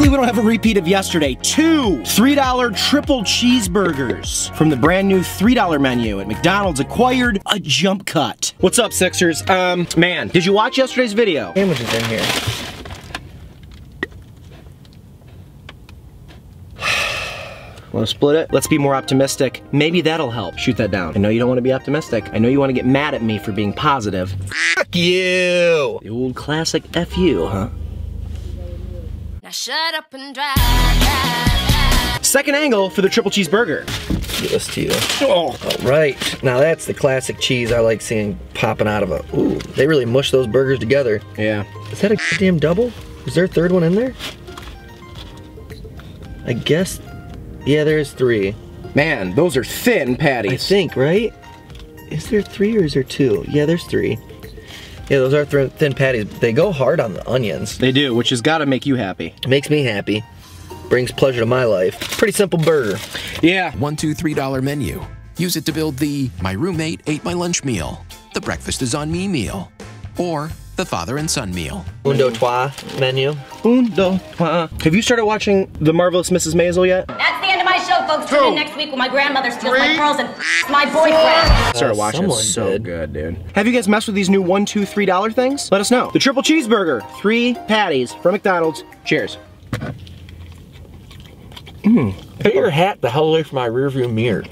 Hopefully we don't have a repeat of yesterday. Two $3 triple cheeseburgers from the brand new $3 menu at McDonald's acquired a jump cut. What's up, Sixers? Man, did you watch yesterday's video? Sandwiches in here. Want to split it? Let's be more optimistic. Maybe that'll help. Shoot that down. I know you don't want to be optimistic. I know you want to get mad at me for being positive. Fuck you! The old classic F you, huh? Now shut up and drive, Second angle for the triple cheeseburger. Give this to you. Oh. All right. Now that's the classic cheese I like seeing popping out of a... Ooh, they really mush those burgers together. Yeah. Is that a damn double? Is there a third one in there? I guess... Yeah, there's three. Man, those are thin patties. I think, right? Is there three or is there two? Yeah, there's three. Yeah, those are thin patties. They go hard on the onions. They do, which has got to make you happy. It makes me happy. Brings pleasure to my life. Pretty simple burger. Yeah. $1, $2, $3 menu. Use it to build the my roommate ate my lunch meal, the breakfast is on me meal, or the father and son meal. Un, deux, trois menu. Un, deux, trois. Have you started watching The Marvelous Mrs. Maisel yet? That's the end of my show, folks. Tune in next week when my grandmother steals my pearls and my boyfriend. Started watching it. So good, dude. Have you guys messed with these new $1, $2, $3 things? Let us know. The triple cheeseburger, 3 patties from McDonald's. Cheers. Put your hat the hell away from my rearview mirror.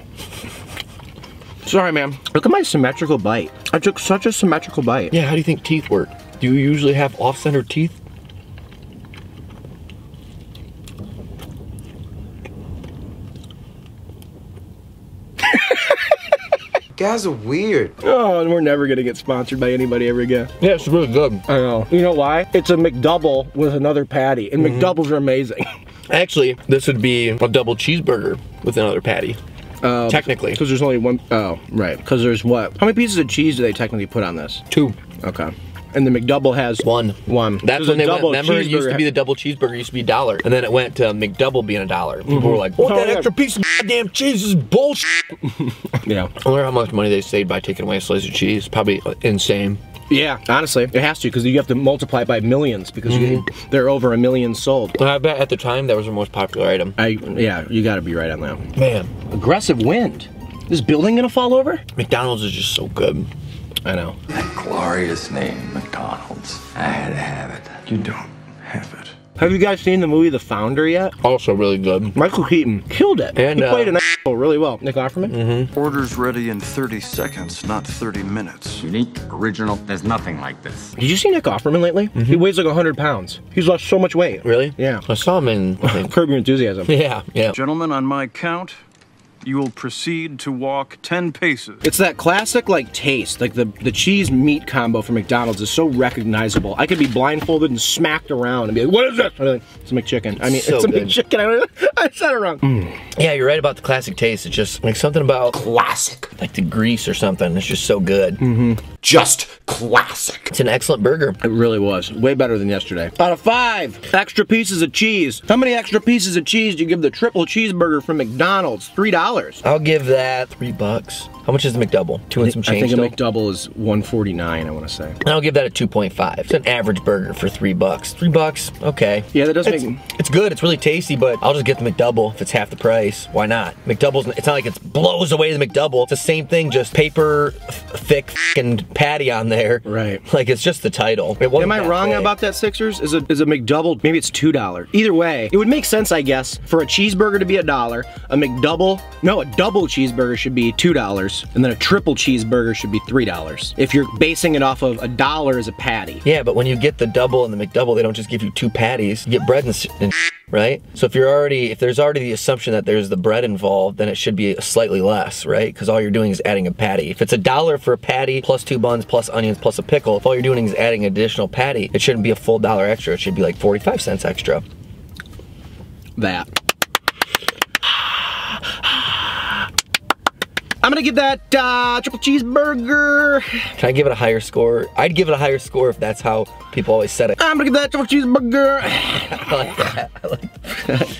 Sorry, ma'am. Look at my symmetrical bite. I took such a symmetrical bite. Yeah, how do you think teeth work? Do you usually have off-center teeth? Guys are weird. Oh, and we're never gonna get sponsored by anybody ever again. Yeah, it's really good. I know. You know why? It's a McDouble with another patty, and McDoubles are amazing. Actually, this would be a double cheeseburger with another patty. Technically. Because there's only one, oh, right. Because there's what? How many pieces of cheese do they technically put on this? 2. Okay. And the McDouble has? 1. That's when they went, remember it used to be the double cheeseburger, it used to be $1. And then it went to McDouble being $1. People were like, what, that extra piece of goddamn cheese is bullshit. Yeah. I wonder how much money they saved by taking away a slice of cheese. Probably insane. Yeah, honestly, it has to, because you have to multiply by millions, because there are over 1 million sold. Well, I bet at the time that was the most popular item. Yeah, you gotta be right on that. Man. Aggressive wind. Is this building gonna fall over? McDonald's is just so good. I know. That glorious name, McDonald's. I had to have it. You don't have it. Have you guys seen the movie The Founder yet? Also really good. Michael Keaton killed it. And, he played an asshole really well. Nick Offerman? Orders ready in 30 seconds, not 30 minutes. Unique, original, there's nothing like this. Did you see Nick Offerman lately? He weighs like 100 pounds. He's lost so much weight. Really? Yeah. I saw him in... Curb Your Enthusiasm. Yeah, yeah. Gentlemen, on my count, you will proceed to walk 10 paces. It's that classic like taste, like the cheese meat combo from McDonald's is so recognizable. I could be blindfolded and smacked around and be like, what is this? Like, it's a McChicken. I mean, so it's a McChicken. I said it wrong. Yeah, you're right about the classic taste. It's just like something about classic, like the grease or something. It's just so good. Just classic. It's an excellent burger. It really was. Way better than yesterday. Out of 5 extra pieces of cheese. How many extra pieces of cheese do you give the triple cheeseburger from McDonald's? $3. I'll give that $3. How much is the McDouble? $2 and some change. I think still? A McDouble is $1.49, I want to say. I'll give that a 2.5. It's an average burger for $3. $3, okay. Yeah, that does make... It's good, it's really tasty, but I'll just get the McDouble if it's half the price. Why not? McDouble's, it's not like it blows away the McDouble. It's the same thing, just paper, thick fucking patty on there. Right. Like, it's just the title. Am I wrong about that, Sixers? Is a McDouble, maybe it's $2. Either way, it would make sense, I guess, for a cheeseburger to be $1, a McDouble... No, a double cheeseburger should be $2, and then a triple cheeseburger should be $3. If you're basing it off of $1 as a patty. Yeah, but when you get the double and the McDouble, they don't just give you 2 patties. You get bread and right? So if you're already, if there's already the assumption that there's the bread involved, then it should be slightly less, right? Because all you're doing is adding a patty. If it's $1 for a patty, plus 2 buns, plus onions, plus a pickle, if all you're doing is adding an additional patty, it shouldn't be a full $1 extra. It should be like 45 cents extra. I'm gonna give that triple cheeseburger. Can I give it a higher score? I'd give it a higher score if that's how people always said it. I'm gonna give that triple cheeseburger. I like that. I like that.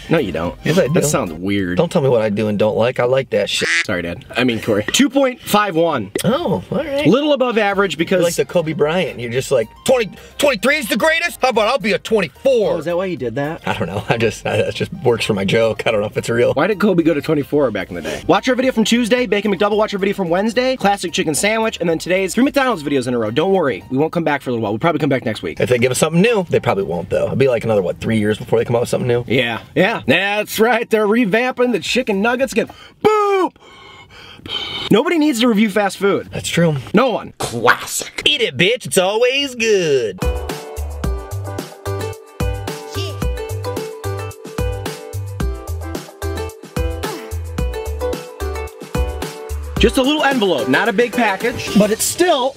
No, you don't. Yes, I do. That sounds weird. Don't tell me what I do and don't like. I like that shit. Sorry, Dad. I mean, Corey. 2.51. Oh, all right. Little above average because... You're like the Kobe Bryant. You're just like, 23 is the greatest? How about I'll be a 24? Oh, is that why you did that? I don't know. That just works for my joke. I don't know if it's real. Why did Kobe go to 24 back in the day? Watch our video from Tuesday, Bacon McDouble. Watch our video from Wednesday, classic chicken sandwich, and then today's 3 McDonald's videos in a row. Don't worry. We won't come back for a little while. We'll probably come back next week. If they give us something new, they probably won't though. It'll be like another, what, 3 years before they come out with something new? Yeah. Yeah. That's right. They're revamping the chicken nuggets again. Boom! Nobody needs to review fast food. That's true. No one. Classic. Eat it, bitch. It's always good. Just a little envelope, not a big package, but it's still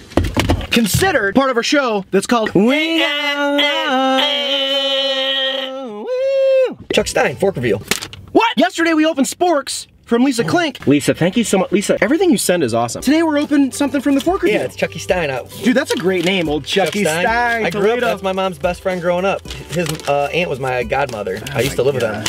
considered part of our show that's called We Chuck Stein, Fork Review. What? Yesterday we opened sporks from Lisa Klink. Lisa, thank you so much. Lisa, everything you send is awesome. Today we're open something from the Fork Review. Yeah, it's Chucky Stein. Dude, that's a great name, old Chucky Stein. I grew up, that's my mom's best friend growing up. His aunt was my godmother. Oh, I used to live with him.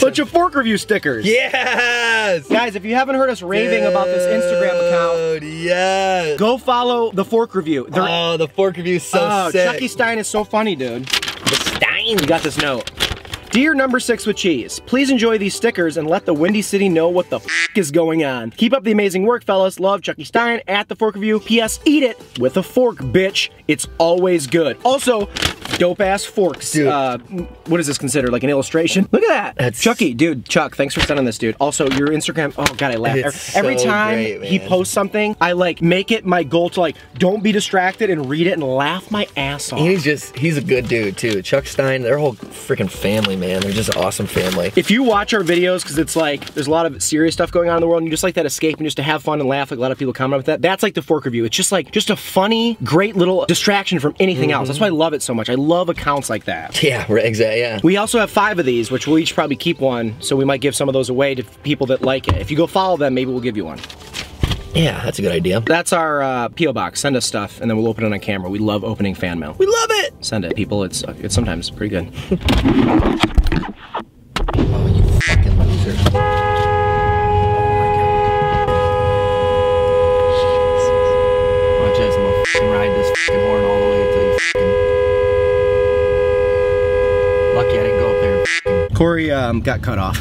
Bunch of Fork Review stickers. Yes! Guys, if you haven't heard us raving about this Instagram account, yes, go follow The Fork Review. They're, oh, The Fork Review is so sick. Chucky Stein is so funny, dude. The Stein. You got this note. Dear Number Six With Cheese, please enjoy these stickers and let the Windy City know what the f*** is going on. Keep up the amazing work, fellas. Love, Chucky Stein at The Fork Review. P.S. Eat it with a fork, bitch. It's always good. Also, dope ass forks. Dude. What is this considered? Like an illustration? Look at that. That's Chucky, dude. Chuck, thanks for sending this, dude. Also, your Instagram. Oh God, I laugh every time he posts something. I like make it my goal to like don't be distracted and read it and laugh my ass off. He's a good dude too. Chuck Stein, their whole freaking family, man. They're just an awesome family. If you watch our videos, because it's like there's a lot of serious stuff going on in the world, and you just like that escape and just to have fun and laugh. Like a lot of people comment with that. That's like The Fork Review. It's just like a funny, great little distraction from anything else. That's why I love it so much. I love accounts like that. Yeah, exactly, yeah. We also have 5 of these, which we'll each probably keep one, so we might give some of those away to people that like it. If you go follow them, maybe we'll give you one. Yeah, that's a good idea. That's our P.O. box. Send us stuff, and then we'll open it on camera. We love opening fan mail. We love it! Send it, people. It's sometimes pretty good. Oh, you fucking loser. Oh, my God. Watch this, I'm gonna fucking ride this fucking horn all the way to the fucking... Lucky I didn't go up there. Corey got cut off.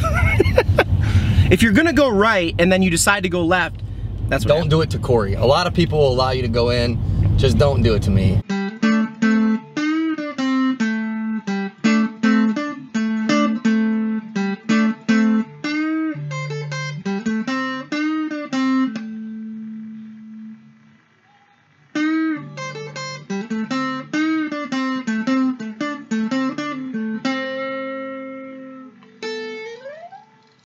If you're gonna go right and then you decide to go left, that's what happened. Don't do it to Corey. A lot of people will allow you to go in, just don't do it to me.